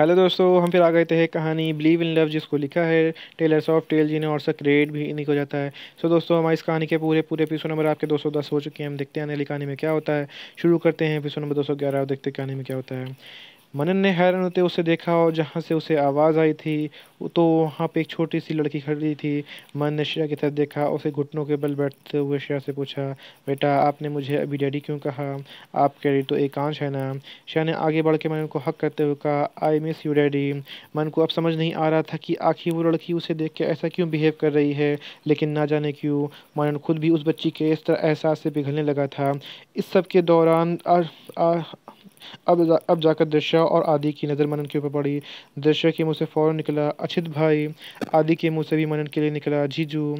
Hello दोस्तों, हम फिर आ गए थे कहानी बिलीव इन लव, जिसको लिखा है टेलर सॉफ्ट टेल जी ने और क्रेडिट भी इन्हीं को जाता है। सो दोस्तों, हमारी इस कहानी के पूरे एपिसोड नंबर आपके 210 हो चुके हैं। हम देखते हैं आने वाली कहानी में क्या होता है। शुरू करते हैं एपिसोड नंबर 211 और देखते हैं कहानी में क्या होता है। मनन ने हैरान होते उसे देखा और जहाँ से उसे आवाज़ आई थी तो वहाँ पे एक छोटी सी लड़की खड़ी थी। मनन ने श्रेया की तरफ देखा, उसे घुटनों के बल बैठते हुए श्रेया से पूछा, बेटा आपने मुझे अभी डैडी क्यों कहा? आप डैडी तो एकांश है ना। श्रेया ने आगे बढ़ के मनन को हक करते हुए कहा, I miss you daddy. Manan को अब समझ नहीं आ रहा था कि आखिर वो लड़की उसे देख के ऐसा क्यों बिहेव कर रही है, लेकिन ना जाने क्यों मनन खुद भी उस बच्ची के इस तरह एहसास से पिघलने लगा था। इस सब के दौरान अब जाकर दृश्या और आदि की नज़र मनन के ऊपर पड़ी। दृश्या के मुंह से फौरन निकला अछित भाई, आदि के मुंह से भी मनन के लिए निकला जीजू।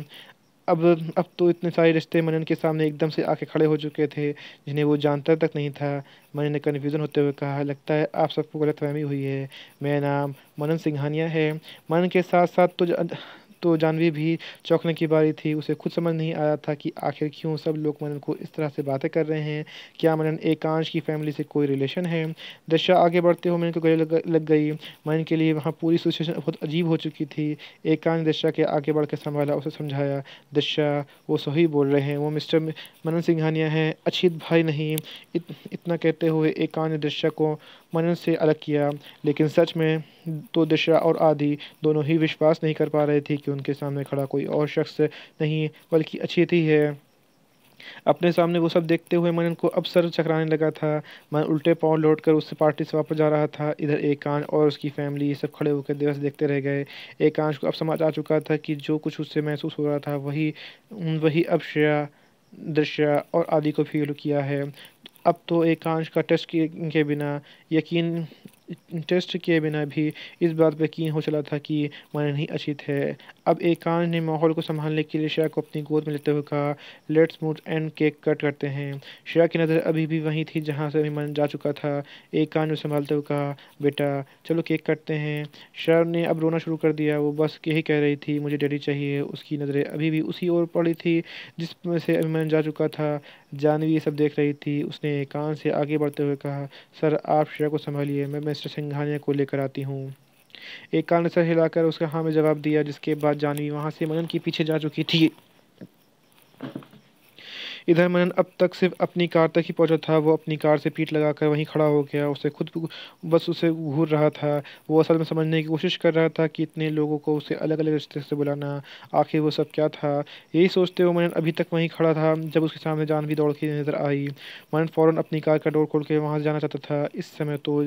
अब तो इतने सारे रिश्ते मनन के सामने एकदम से आके खड़े हो चुके थे जिन्हें वो जानता तक नहीं था। मनन ने कन्फ्यूज़न होते हुए कहा, लगता है आप सबको गलतफहमी हुई है, मेरा नाम मनन सिंघानिया है। मनन के साथ साथ तो जानवी भी चौंकने की बारी थी। उसे खुद समझ नहीं आया था कि आखिर क्यों सब लोग मनन को इस तरह से बातें कर रहे हैं। क्या मनन एकांश की फैमिली से कोई रिलेशन है? दृश्या आगे बढ़ते हुए मनन को गले लग गई। मनन के लिए वहाँ पूरी सिचुएशन बहुत अजीब हो चुकी थी। एकांश दृश्या के आगे बढ़ के संभाला, उसे समझाया, दृश्या वो सही बोल रहे हैं, वो मिस्टर मनन सिंघानिया हैं, अछित भाई नहीं। इतना कहते हुए एकांश दृश्या को मनन से अलग किया, लेकिन सच में तो दृश्या और आदि दोनों ही विश्वास नहीं कर पा रहे थे कि उनके सामने खड़ा कोई और शख्स नहीं बल्कि अछित ही है। अपने सामने वो सब देखते हुए मनन को अब सर चकराने लगा था। मन उल्टे पाँव लौटकर उससे पार्टी से वापस जा रहा था। इधर एकांश और उसकी फैमिली ये सब खड़े होकर दिवस देखते रह गए। एकांश को अब समझ आ चुका था कि जो कुछ उससे महसूस हो रहा था वही अब श्रेया, दृश्या और आदि को फील किया है। अब तो एकांश का टेस्ट किए बिना भी इस बात पर यकीन हो चला था कि मनन ही अछित है। अब एकांश ने माहौल को संभालने के लिए श्रेया को अपनी गोद में लेते हुए कहा, let's move and cake cut करते हैं। श्रेया की नज़र अभी भी वहीं थी जहां से अभी मनन जा चुका था। एकांश ने संभालते हुए कहा, बेटा चलो केक कटते हैं। श्रेया ने अब रोना शुरू कर दिया। वो बस यही कह रही थी, मुझे डैडी चाहिए। उसकी नज़रें अभी भी उसी ओर पड़ी थी जिसमें से अभी मनन जा चुका था। जानवी ये सब देख रही थी। उसने एकांश से आगे बढ़ते हुए कहा, सर आप श्रेया को संभालिए, मैं मिस्टर सिंघानिया को लेकर आती हूँ। एकांश ने सर हिलाकर उसका हाँ में जवाब दिया, जिसके बाद जानवी वहाँ से मनन के पीछे जा चुकी थी। इधर मनन अब तक सिर्फ अपनी कार तक ही पहुंचा था। वो अपनी कार से पीठ लगाकर वहीं खड़ा हो गया। उसे खुद बस उसे घूर रहा था। वो असल में समझने की कोशिश कर रहा था कि इतने लोगों को उसे अलग अलग रिश्ते से बुलाना, आखिर वो सब क्या था। यही सोचते हुए मनन अभी तक वहीं खड़ा था जब उसके सामने जानवी दौड़ के नज़र आई। मनन फ़ौरन अपनी कार का डोर खोल के वहाँ जाना चाहता था। इस समय तो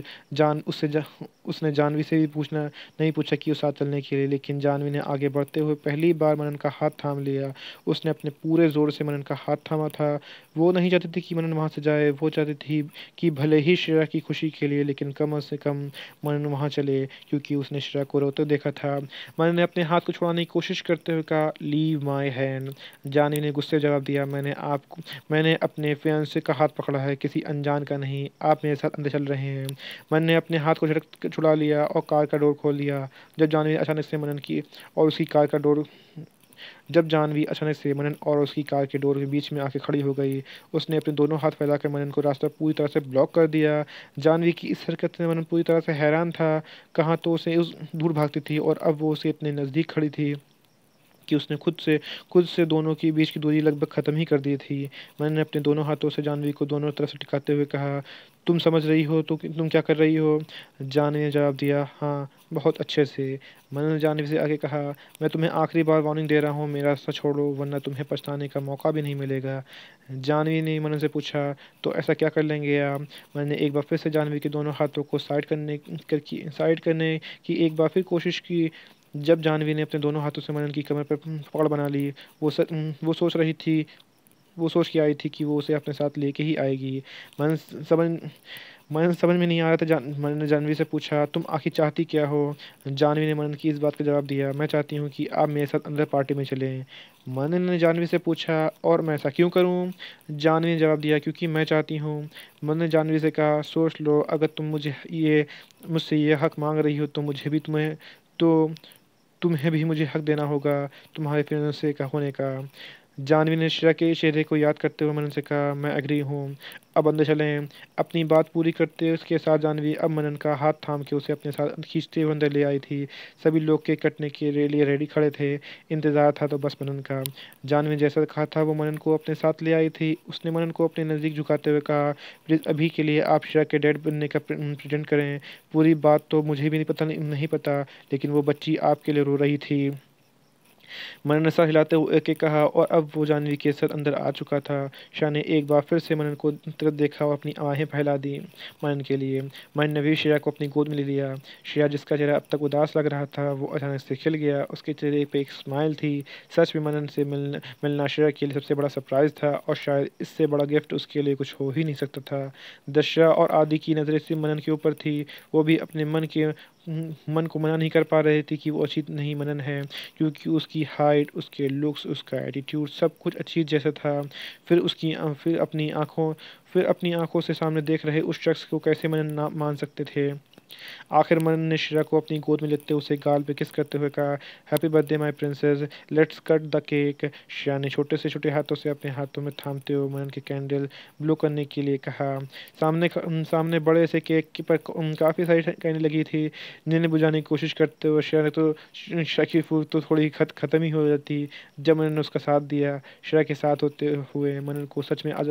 उसने जानवी से भी नहीं पूछा कि उसे साथ चलने के लिए, लेकिन जानवी ने आगे बढ़ते हुए पहली बार मनन का हाथ थाम लिया। उसने अपने पूरे ज़ोर से मनन का हाथ थामा था। वो नहीं चाहती थी कि मनन वहाँ से जाए। वो चाहती थी कि भले ही श्रेया की खुशी के लिए, लेकिन कम से कम मनन वहाँ चले, क्योंकि उसने श्रेया को रोते देखा था। मनन ने अपने हाथ को छुड़ाने की कोशिश करते हुए कहा, लीव माय हैंड। जानवी ने गुस्से जवाब दिया, मैंने अपने फियांसे का हाथ पकड़ा है, किसी अनजान का नहीं। आप मेरे साथ अंदर चल रहे हैं। मनन ने अपने हाथ को छुड़ा लिया और कार का डोर खोल लिया। जब जानवी अचानक से मनन और उसकी कार के डोर के बीच में आके खड़ी हो गई। उसने अपने दोनों हाथ फैलाकर मनन को रास्ता पूरी तरह से ब्लॉक कर दिया। जानवी की इस हरकत से मनन पूरी तरह से हैरान था। कहाँ तो उसे दूर भागती थी और अब वो उसे इतने नज़दीक खड़ी थी कि उसने खुद से दोनों के बीच की दूरी लगभग ख़त्म ही कर दी थी। मनन ने अपने दोनों हाथों से जानवी को दोनों तरफ से टिकाते हुए कहा, तुम समझ रही हो तो तुम क्या कर रही हो? जानवी ने जवाब दिया, हाँ बहुत अच्छे से। मनन ने जानवी से आगे कहा, मैं तुम्हें आखिरी बार वार्निंग दे रहा हूँ, मेरा रास्ता छोड़ो वरना तुम्हें पछताने का मौका भी नहीं मिलेगा। जानवी ने मनन से पूछा, तो ऐसा क्या कर लेंगे आप? मनन ने एक बार फिर से जानवी के दोनों हाथों को साइड करने की एक बार फिर कोशिश की। जब जानवी ने अपने दोनों हाथों से मनन की कमर पर पकड़ बना ली, वो सोच के आई थी कि वो उसे अपने साथ लेके ही आएगी। मनन समझ में नहीं आ रहा था। मनन ने जानवी से पूछा, तुम आखिर चाहती क्या हो? जानवी ने मनन की इस बात का जवाब दिया, मैं चाहती हूँ कि आप मेरे साथ अंदर पार्टी में चलें। मनन ने जानवी से पूछा, और मैं ऐसा क्यों करूँ? जानवी ने जवाब दिया, क्योंकि मैं चाहती हूँ। मनन ने जानवी से कहा, सोच लो, अगर तुम मुझसे ये हक मांग रही हो तो तुम्हें भी मुझे हक देना होगा तुम्हारे फियांसे का होने का। जानवी ने शीरा के इशारे को याद करते हुए मनन से कहा, मैं एग्री हूँ, अब अंदर चलें। अपनी बात पूरी करते हुए उसके साथ जानवी अब मनन का हाथ थाम के उसे अपने साथ खींचते हुए अंदर ले आई थी। सभी लोग केक कटने के लिए रेडी खड़े थे, इंतज़ार था तो बस मनन का। जानवी जैसा कहा था वो मनन को अपने साथ ले आई थी। उसने मनन को अपने नज़दीक झुकाते हुए कहा, प्लीज़ अभी के लिए आप शीरा के डैड बनने का प्रेजेंट करें। पूरी बात तो मुझे भी नहीं पता, लेकिन वो बच्ची आपके लिए रो रही थी। मनन नशा हिलाते हुए के कहा, और अब वो जानवी के साथ अंदर आ चुका था। शीरा ने एक बार फिर से मनन को तरफ देखा और अपनी आंखें फैला दी मनन के लिए। मनन ने भी शीरा को अपनी गोद में ले लिया। शीरा जिसका चेहरा अब तक उदास लग रहा था वो अचानक से खिल गया। उसके चेहरे पे एक स्माइल थी। सच में मनन से मिलना शीरा के लिए सबसे बड़ा सरप्राइज़ था और शायद इससे बड़ा गिफ्ट उसके लिए कुछ हो ही नहीं सकता था। दशरा और आदि की नज़रें सिर्फ मनन के ऊपर थी। वो भी अपने मन को मना नहीं कर पा रहे थे कि वो अच्छी नहीं मनन है, क्योंकि उसकी हाइट, उसके लुक्स, उसका एटीट्यूड सब कुछ अच्छी जैसा था। फिर अपनी आंखों से सामने देख रहे उस शख्स को कैसे मनन ना मान सकते थे। आखिर मनन ने शीरा को अपनी गोद में लेते उसे गाल पे किस करते हुए कहा, happy birthday my princess, let's cut the cake. Sheera ने छोटे से छोटे हाथों से अपने हाथों में थामते हुए मनन के कैंडल ब्लो करने के लिए कहा। सामने बड़े से केक पर काफ़ी सारी कैंडल लगी थी जिन्हें बुझाने की कोशिश करते हुए शीरा की फूर्त तो थोड़ी ख़त्म ही हो जाती जब मनन ने उसका साथ दिया। शीरा के साथ होते हुए मनन को सच में आज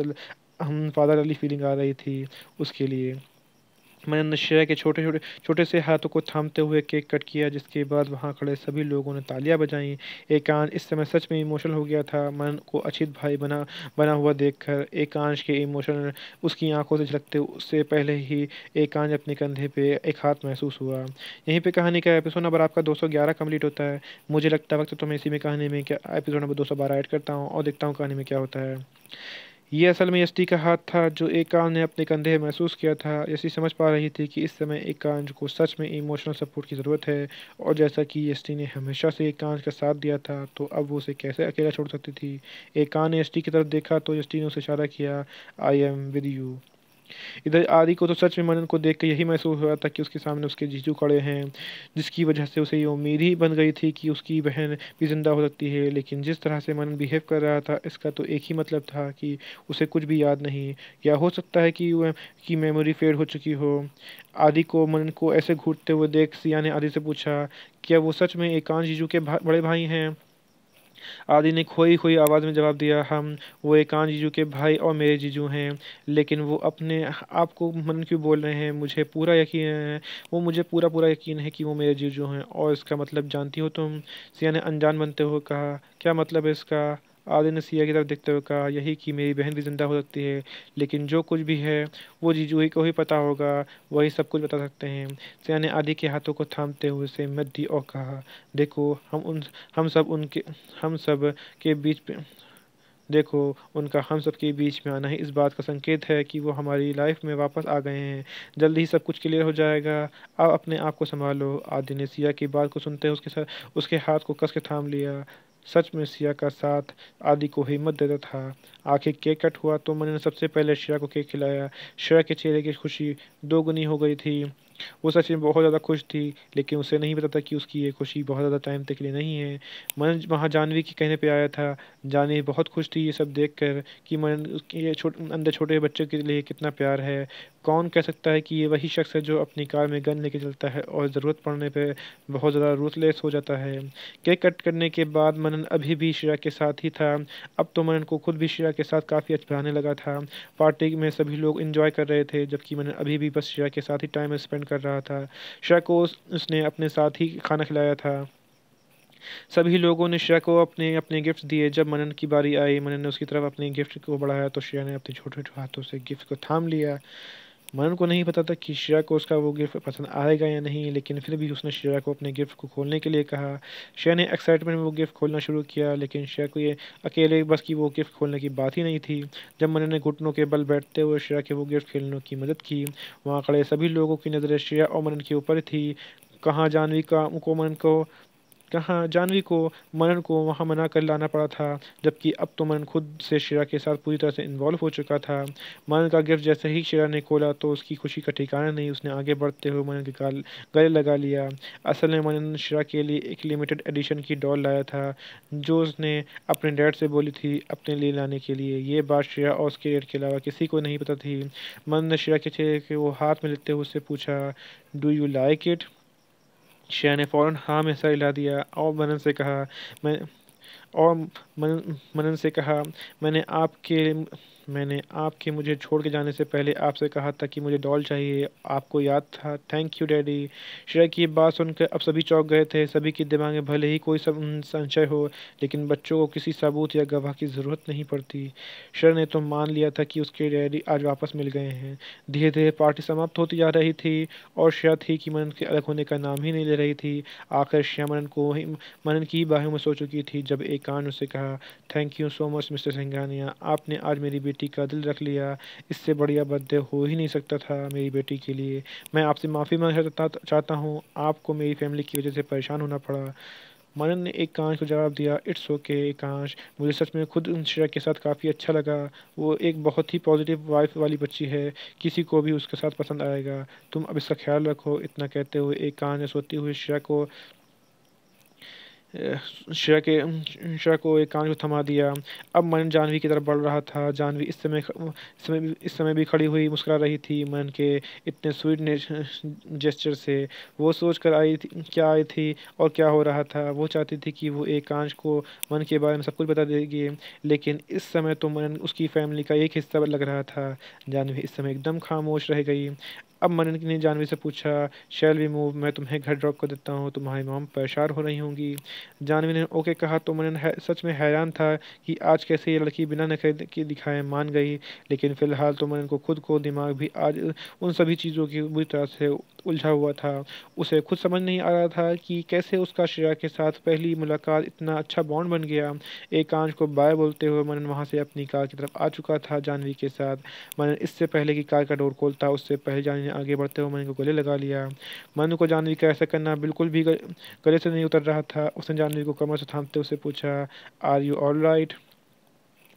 फादर वाली फीलिंग आ रही थी उसके लिए। मनन शीरा के छोटे से हाथों को थामते हुए केक कट किया, जिसके बाद वहां खड़े सभी लोगों ने तालियां बजाईं। एकांश इस समय सच में इमोशनल हो गया था। मनन को अचित भाई बना हुआ देखकर एकांश के इमोशन उसकी आंखों से झलकते उससे पहले ही एकांश अपने कंधे पे एक हाथ महसूस हुआ। यहीं पे कहानी का एपिसोड नंबर आपका 211 कम्प्लीट होता है। मुझे लगता है वक्त तो मैं इसी में कहानी में एपिसोड नंबर 212 ऐड करता हूँ और देखता हूँ कहानी में क्या होता है। ये असल में यष्टि का हाथ था जो एकांश ने अपने कंधे महसूस किया था। यष्टि समझ पा रही थी कि इस समय एकांश को सच में इमोशनल सपोर्ट की ज़रूरत है, और जैसा कि यष्टि ने हमेशा से एकांश का साथ दिया था तो अब वो उसे कैसे अकेला छोड़ सकती थी। एकांश ने यष्टि की तरफ देखा तो यष्टि ने उसे इशारा किया, आई एम विद यू। इधर आदि को तो सच में मनन को देखकर यही महसूस हुआ था कि उसके सामने उसके जीजू खड़े हैं, जिसकी वजह से उसे ये उम्मीद ही बन गई थी कि उसकी बहन भी जिंदा हो सकती है। लेकिन जिस तरह से मनन बिहेव कर रहा था इसका तो एक ही मतलब था कि उसे कुछ भी याद नहीं, या हो सकता है कि वह की मेमोरी फेड हो चुकी हो। आदि को मनन को ऐसे घूरते हुए देख सिया ने आदि से पूछा, क्या वो सच में एकांश जीजू के बड़े भाई हैं? आदि ने खोई आवाज़ में जवाब दिया, हम वो एकांश जीजू के भाई और मेरे जीजू हैं। लेकिन वो अपने आप को मनन क्यों बोल रहे हैं? मुझे पूरा यकीन है कि वो मेरे जीजू हैं, और इसका मतलब जानती हो तुम? सिया ने अनजान बनते हुए कहा, क्या मतलब है इसका? आदि ने सिया की तरफ देखते हुए कहा, यही कि मेरी बहन भी जिंदा हो सकती है, लेकिन जो कुछ भी है वो जीजू ही को ही पता होगा, वही सब कुछ बता सकते हैं। सिया ने आदि के हाथों को थामते हुए उसे हिम्मत दी और कहा, देखो उनका हम सब के बीच में आना ही इस बात का संकेत है कि वो हमारी लाइफ में वापस आ गए हैं। जल्दी ही सब कुछ क्लियर हो जाएगा, आप अपने आप को संभालो। आदि ने सिया की बात को सुनते हुए उसके हाथ को कस के थाम लिया। सच में सिया का साथ आदि को हिम्मत देता था। आखिर केक कट हुआ तो मैंने सबसे पहले शीरा को केक खिलाया। शीरा के चेहरे की खुशी दोगुनी हो गई थी। वो सच में बहुत ज़्यादा खुश थी, लेकिन उसे नहीं पता था कि उसकी ये खुशी बहुत ज़्यादा टाइम तक के लिए नहीं है। मनन वहाँ जानवी के कहने पे आया था। जानवी बहुत खुश थी ये सब देखकर कि मनन उसके अंदर छोटे बच्चों के लिए कितना प्यार है। कौन कह सकता है कि ये वही शख्स है जो अपनी कार में गन लेके चलता है और ज़रूरत पड़ने पर बहुत ज़्यादा रूथलेस हो जाता है। केक कट करने के बाद मनन अभी भी शीरा के साथ ही था। अब तो मनन को खुद भी शीरा के साथ काफ़ी अच्छाने लगा था। पार्टी में सभी लोग एंजॉय कर रहे थे, जबकि मनन अभी भी बस शीरा के साथ ही टाइम स्पेंड कर रहा था। शीरा को उसने अपने साथ ही खाना खिलाया था। सभी लोगों ने शीरा को अपने अपने गिफ्ट दिए। जब मनन की बारी आई, मनन ने उसकी तरफ अपने गिफ्ट को बढ़ाया तो शीरा ने अपने छोटे छोटे हाथों से गिफ्ट को थाम लिया। मनन को नहीं पता था कि शीरा को उसका वो गिफ्ट पसंद आएगा या नहीं, लेकिन फिर भी उसने शीरा को अपने गिफ्ट को खोलने के लिए कहा। शीरा ने एक्साइटमेंट में वो गिफ्ट खोलना शुरू किया, लेकिन शीरा को ये अकेले बस की वो गिफ्ट खोलने की बात ही नहीं थी। जब मनन ने घुटनों के बल बैठते हुए शीरा के वो गिफ्ट खोलने की मदद की, वहाँ खड़े सभी लोगों की नज़रें शीरा और मनन के ऊपर थी। कहाँ जानवी का को मनन को कहाँ जानवी को मनन को वहाँ मना कर लाना पड़ा था, जबकि अब तो मनन खुद से शीरा के साथ पूरी तरह से इन्वॉल्व हो चुका था। मनन का गिफ्ट जैसे ही शीरा ने खोला तो उसकी खुशी का ठिकाना नहीं, उसने आगे बढ़ते हुए मनन के गले लगा लिया। असल में मनन शीरा के लिए एक लिमिटेड एडिशन की डॉल लाया था जो उसने अपने डैड से बोली थी अपने लिए लाने के लिए। ये बात शीरा और उसके डैड के अलावा किसी को नहीं पता थी। मनन ने शीरा के चेहरे को हाथ में लेते हुए उससे पूछा, डू यू लाइक इट? शीरा ने फ़ौरन हाँ में सर हिला दिया और मनन से कहा मैंने आपके मुझे छोड़ के जाने से पहले आपसे कहा था कि मुझे डॉल चाहिए, आपको याद था, थैंक यू डैडी। शीरा की बात सुनकर अब सभी चौंक गए थे। सभी के दिमाग में भले ही कोई संशय हो, लेकिन बच्चों को किसी सबूत या गवाह की ज़रूरत नहीं पड़ती। शीरा ने तो मान लिया था कि उसके डैडी आज वापस मिल गए हैं। धीरे धीरे पार्टी समाप्त होती जा रही थी और शीरा थी कि मनन के अलग होने का नाम ही नहीं ले रही थी। आखिर शीरा मनन की बाहों में सो चुकी थी जब एकांश उससे कहा, thank you so much mister Singhania, आपने आज मेरी बेटी का दिल रख लिया, इससे बढ़िया बर्थडे हो ही नहीं सकता था मेरी बेटी के लिए। मैं आपसे माफ़ी मांगना चाहता हूँ, आपको मेरी फैमिली की वजह से परेशान होना पड़ा। मनन ने एकांश को जवाब दिया, इट्स ओके एकांश, मुझे सच में खुद शीरा के साथ काफ़ी अच्छा लगा, वो एक बहुत ही पॉजिटिव वाइफ वाली बच्ची है, किसी को भी उसके साथ पसंद आएगा, तुम अब इसका ख्याल रखो। इतना कहते हुए एकांश ने सोते हुए शीरा को एकांश को थमा दिया। अब मनन जानवी की तरफ बढ़ रहा था। जानवी इस समय भी खड़ी हुई मुस्कुरा रही थी। मनन के इतने स्वीट जेस्चर से वो सोच कर आई थी और क्या हो रहा था। वो चाहती थी कि वो एकांश को मनन के बारे में सब कुछ बता देगी, लेकिन इस समय तो मनन उसकी फैमिली का एक हिस्सा लग रहा था। जानवी इस समय एकदम खामोश रह गई। अब मनन ने जानवी से पूछा, शैल वी मूव, मैं तुम्हें घर ड्रॉप कर देता हूँ, तुम्हारी मॉम परेशान हो रही होंगी। जानवी ने ओके कहा तो मनन सच में हैरान था कि आज कैसे ये लड़की बिना नखरे के दिखाए मान गई। लेकिन फ़िलहाल तो मनन को खुद को दिमाग भी आज उन सभी चीज़ों की बुरी तरह से उलझा हुआ था। उसे खुद समझ नहीं आ रहा था कि कैसे उसका शीरा के साथ पहली मुलाकात इतना अच्छा बॉन्ड बन गया। एकांश को बाय बोलते हुए मनन वहाँ से अपनी कार की तरफ आ चुका था जानवी के साथ। मनन इससे पहले कि कार का डोर खोलता उससे पहले जानवी ने आगे बढ़ते हुए मनन को गले लगा लिया। मनन को जानवी का ऐसा करना बिल्कुल भी गले से नहीं उतर रहा था। उसने जानवी को कमर से थामते उससे पूछा, are you all right?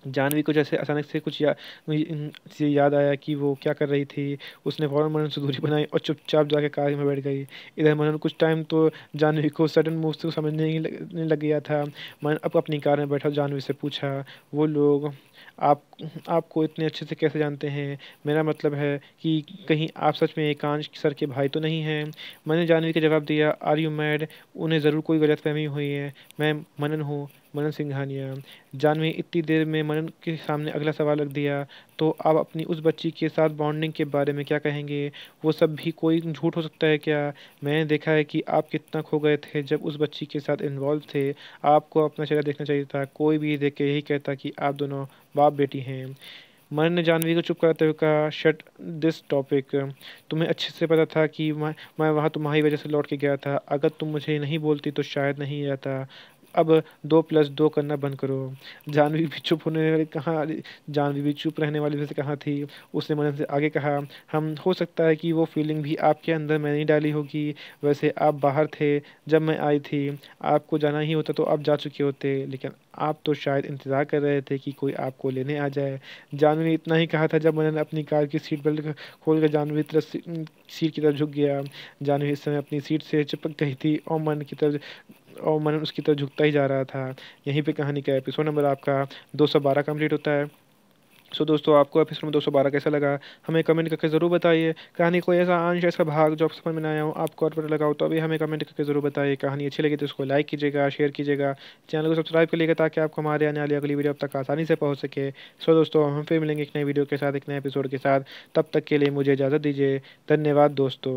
Janvi को जैसे अचानक से कुछ याद आया कि वो क्या कर रही थी। उसने फ़ौरन मनन से दूरी बनाई और चुपचाप जाकर कार में बैठ गई। इधर मनन कुछ टाइम तो जानवी को सडन मूव से समझने लग गया था। मनन अब अपनी कार में बैठा जानवी से पूछा, वो लोग आपको इतने अच्छे से कैसे जानते हैं? मेरा मतलब है कि कहीं आप सच में एकांश सर के भाई तो नहीं हैं? मैंने जानवी का जवाब दिया, आर यू मैड? उन्हें ज़रूर कोई गलतफहमी हुई है, मैं मनन हूँ, मनन सिंघानिया। जानवी इतनी देर में मनन के सामने अगला सवाल रख दिया, तो आप अपनी उस बच्ची के साथ बॉन्डिंग के बारे में क्या कहेंगे? वो सब भी कोई झूठ हो सकता है क्या? मैंने देखा है कि आप कितना खो गए थे जब उस बच्ची के साथ इन्वॉल्व थे। आपको अपना चेहरा देखना चाहिए था, कोई भी देख के यही कहता कि आप दोनों बाप बेटी हैं। मनन ने जानवी को चुप कराते हुए कहा, शट दिस टॉपिक, तुम्हें अच्छे से पता था कि मैं वहाँ तुम्हारी वजह से लौट के गया था। अगर तुम मुझे नहीं बोलती तो शायद नहीं आता। अब 2+2 करना बंद करो। जानवी भी चुप रहने वाली वैसे कहाँ थी। उसने मनन से आगे कहा, हम हो सकता है कि वो फीलिंग भी आपके अंदर मैंने ही डाली होगी। वैसे आप बाहर थे जब मैं आई थी, आपको जाना ही होता तो आप जा चुके होते, लेकिन आप तो शायद इंतज़ार कर रहे थे कि कोई आपको लेने आ जाए। जानवी ने इतना ही कहा था जब मनन अपनी कार की सीट बेल्ट खोल कर जानवी की तरफ सीट की तरफ झुक गया। जानवी इस समय अपनी सीट से चिपक गई थी और मनन उसकी तरफ झुकता ही जा रहा था। यहीं पे कहानी का एपिसोड नंबर आपका 212 कंप्लीट होता है। सो दोस्तों, आपको एपिसोड में 212 कैसा लगा हमें कमेंट करके ज़रूर बताइए। कहानी कोई ऐसा अंश ऐसा भाग जो आप समझ में ना आया हो, आपको और पता लगा हो तो अभी हमें कमेंट करके ज़रूर बताइए। कहानी अच्छी लगी तो उसको लाइक कीजिएगा, शेयर कीजिएगा, चैनल को सब्सक्राइब करिएगा ताकि आपको हमारे आने वाली अगली वीडियो अब तक आसानी से पहुँच सके। सो दोस्तों, हम फिर मिलेंगे एक नए वीडियो के साथ, एक नए एपिसोड के साथ। तब तक के लिए मुझे इजाज़त दीजिए। धन्यवाद दोस्तों।